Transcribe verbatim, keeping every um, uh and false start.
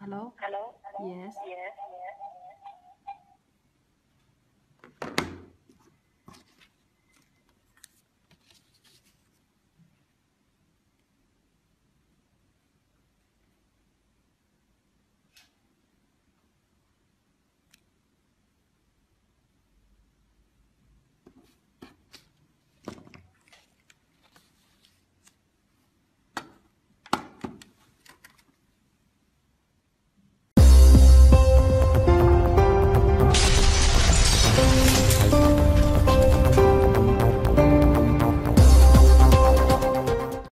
Hello? Hello? Hello? Yes. Yes.